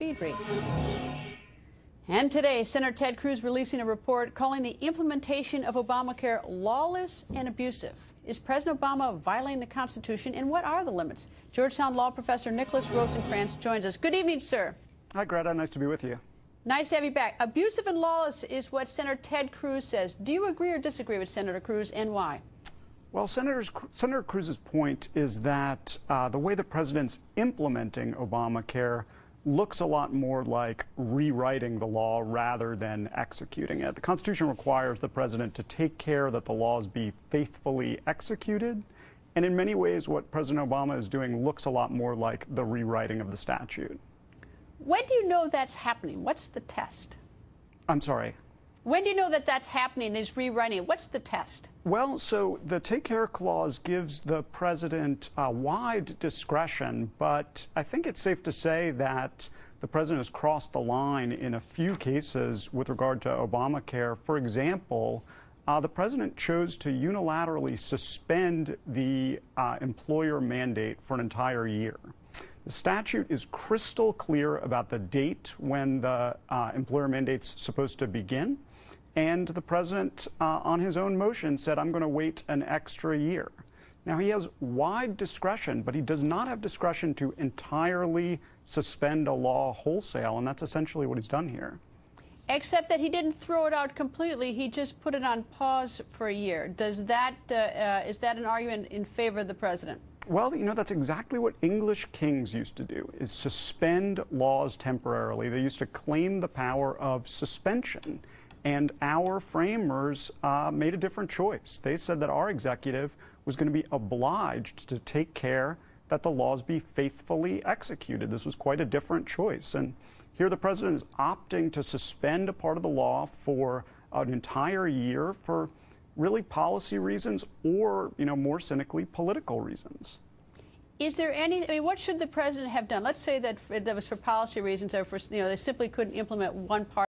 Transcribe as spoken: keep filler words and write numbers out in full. Speed read. And today, Senator Ted Cruz releasing a report calling the implementation of Obamacare lawless and abusive. Is President Obama violating the Constitution, and what are the limits? Georgetown law professor Nicholas Rosenkrantz joins us. Good evening, sir. Hi, Greta. Nice to be with you. Nice to have you back. Abusive and lawless is what Senator Ted Cruz says. Do you agree or disagree with Senator Cruz, and why? Well, Senator's, Senator Cruz's point is that uh, the way the president's implementing Obamacare looks a lot more like rewriting the law rather than executing it. The Constitution requires the president to take care that the laws be faithfully executed, and in many ways what President Obama is doing looks a lot more like the rewriting of the statute. When do you know that's happening? What's the test? I'm sorry? When do you know that that's happening, is rewriting? What's the test? Well, so the Take Care Clause gives the president uh, wide discretion, but I think it's safe to say that the president has crossed the line in a few cases with regard to Obamacare. For example, uh, the president chose to unilaterally suspend the uh, employer mandate for an entire year. The statute is crystal clear about the date when the uh, employer mandate's supposed to begin, and the president, uh, on his own motion, said, I'm going to wait an extra year. Now, he has wide discretion, but he does not have discretion to entirely suspend a law wholesale, and that's essentially what he's done here. Except that he didn't throw it out completely. He just put it on pause for a year. Does that, uh, uh, is that an argument in favor of the president? Well, you know, that's exactly what English kings used to do, is suspend laws temporarily. They used to claim the power of suspension. And our framers uh, made a different choice. They said that our executive was going to be obliged to take care that the laws be faithfully executed. This was quite a different choice. And here the president is opting to suspend a part of the law for an entire year for really policy reasons, or, you know, more cynically, political reasons. Is there any, I mean, what should the president have done? Let's say that that was for policy reasons, or for, you know, they simply couldn't implement one part.